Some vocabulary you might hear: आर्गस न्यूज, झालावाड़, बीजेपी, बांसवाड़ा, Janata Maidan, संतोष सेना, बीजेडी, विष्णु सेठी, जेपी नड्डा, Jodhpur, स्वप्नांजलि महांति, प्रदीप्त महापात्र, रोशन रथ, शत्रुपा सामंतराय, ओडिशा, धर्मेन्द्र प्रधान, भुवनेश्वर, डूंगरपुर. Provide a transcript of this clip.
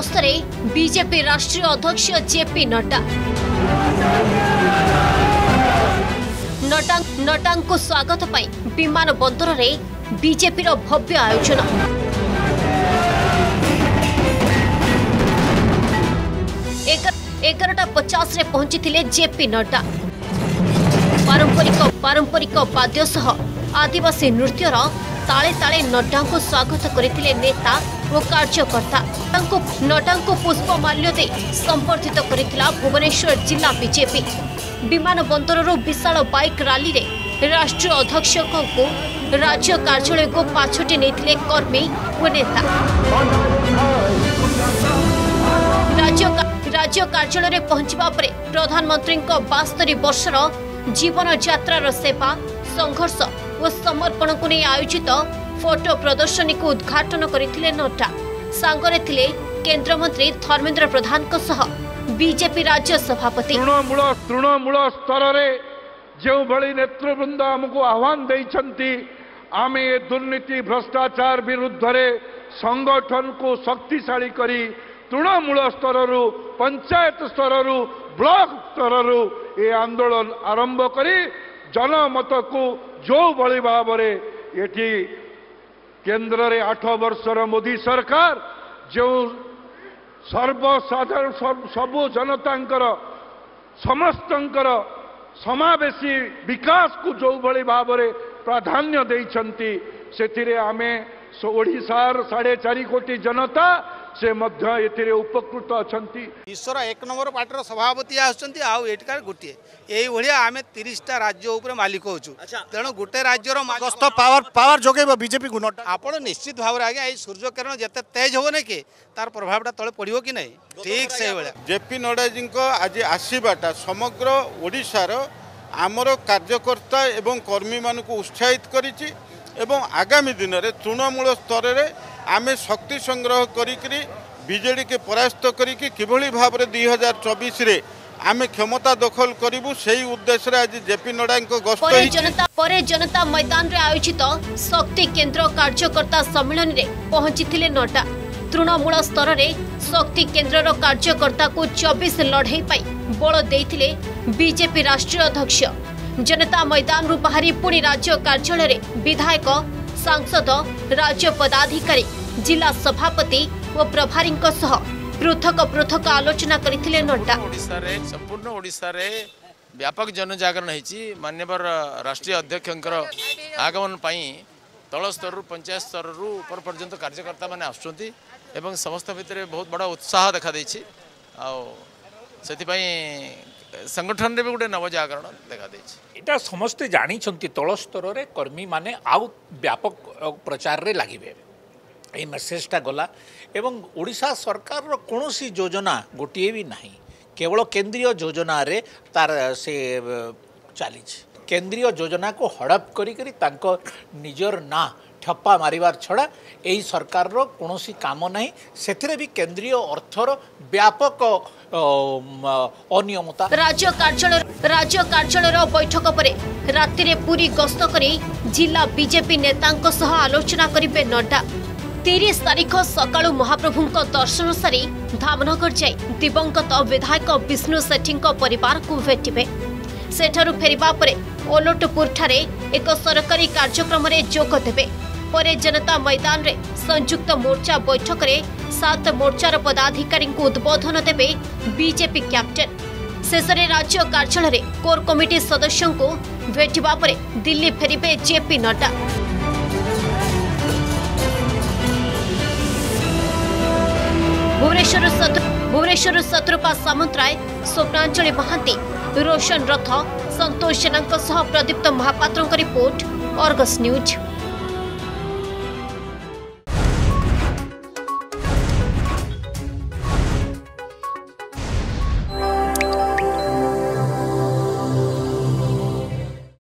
गस्तरे बीजेपी राष्ट्रीय अध्यक्ष जेपी नड्डा को स्वागत पाई विमान बंदर में बीजेपी भव्य आयोजन। एगारटा 50 रे पहुंची थिले जेपी नड्डा। पारंपरिक वाद्य सह आदिवासी नृत्यर ताले ताले नड्डा को स्वागत करथिले नेता और कार्यकर्ता। नड्डा को पुष्पमाल्य दे संबर्धित करथिला भुवनेश्वर जिला बीजेपी। विमान बंदरु विशाल बाइक रैली रे राष्ट्रीय अध्यक्ष को राज्य कार्यालय को पाछोटी नेथिले कर्मी और नेता। राज्य कार्यालय में पहुंचवा पर प्रधानमंत्री 72 वर्षर जीवन यात्रार सेवा संघर्ष और समर्पण को नहीं आयोजित फोटो प्रदर्शनी को उद्घाटन करथिले नड्डा। सांगरे थिले केंद्र मंत्री धर्मेन्द्र प्रधान को सह बीजेपी राज्य सभापति। तृणमूल स्तर में जो भली नेतृवृंद हमको आह्वान देइछंती आमे दुर्नीति भ्रष्टाचार विरुद्ध रे संगठन को शक्तिशाली करी तृणमूल स्तर पंचायत स्तर ब्लॉक स्तर ये आंदोलन आरंभ करी जनमत को जो भली भाव ये केंद्र रे 8 वर्षर मोदी सरकार जो सर्वसाधारण सबु जनता समस्त समावेशी विकास को जो भली भाव प्राधान्य देइछंती से आमे ओडिशार 4.5 कोटी जनता से मध्य उपकृत अच्छा। ईश्वर 1 नंबर पार्टी सभापति आसुँच आउटिकार गोटे ये आम 30टा राज्य उपर मालिक होचु तेणु गोटे राज्यर पावर जगेब बीजेपी को नड्डा आप निश्चित भाव में। आज्ञा ये सूर्य किरण जिते तेज हो ना कि तार प्रभावटा तले पड़ो कि नहीं ठीक से जेपी नड्डा जी आज आसवाटा समग्र ओडिशार आमर कार्यकर्ता एवं कर्मी मान उत्साहित कर आगामी दिन में तृणमूल स्तर में आमे शक्ति संग्रह करी बीजेडी के परास्त करी किभली भाव 2024 रे आमे क्षमता दखल करूँ से उद्देश्य आज जेपी नड्डा जनता मैदान रे आयोजित शक्ति केंद्र कार्यकर्ता सम्मेलन में पहुंची नड्डा। तृणमूल स्तर में शक्ति केन्द्र कार्यकर्ता को 24 लड़े बल देते बीजेपी राष्ट्रीय अध्यक्ष। जनता मैदान रु बाहरी पुणी राज्य कार्यालय में विधायक सांसद राज्य पदाधिकारी जिला सभापति और प्रभारी सह पृथक पृथक आलोचना करथिले नड्डा। संपूर्ण ओडिशा रे व्यापक जनजागरण होती माननीय राष्ट्रीय अध्यक्ष आगमन पर तल स्तर पंचायत स्तर ऊपर पर्यंत कार्यकर्ता मैंने आसुँच समस्त भितर बहुत बड़ा उत्साह देखा देछि से संगठन रे भी गोटे नवजागरण देखा देछि। समस्ते जानी तल स्तर रे कर्मी माने आउ व्यापक प्रचार रे लागिबे ए मेसेजटा गला एवं ओडिशा सरकार रो कोनोसी योजना गोटिए भी नाही केवल केंद्रीय योजना रे तार से चली केंद्रीय योजना को हड़प करी करी तांको निजर ना ठप्पा मारिवार छड़ा यही सरकार रो कोनोसी काम नहीं सेथिरे भी केंद्रीय अर्थर व्यापक अनियमितता। राज्य कार्यालय बैठक पर राति रे पूरी गस्त करी जिला बीजेपी नेतांको सह आलोचना करिवे नड्डा। 30 तारिख सकाळु महाप्रभु दर्शन सारी धामनगर जाई दिवंगत विधायक विष्णु सेठी परिवार को भेटिबे। सेठारु फेरिबा परे ओलटपुर ठारे एक सरकारी कार्यक्रम रे जोग देबे। परे जनता मैदान रे संयुक्त मोर्चा बैठक रे 7 मोर्चार पदाधिकारी को उद्बोधन देबे बीजेपी कैप्टन। शेषे राज्य कार्यालय रे कोर कमिटी सदस्यों को भेटवा परे दिल्ली फेरिबे जेपी नड्डा। भुवनेश्वर शत्रुपा सामंतराय, स्वप्नांजलि महांति, रोशन रथ, संतोष सेना सह प्रदीप्त महापात्र report, आर्गस न्यूज।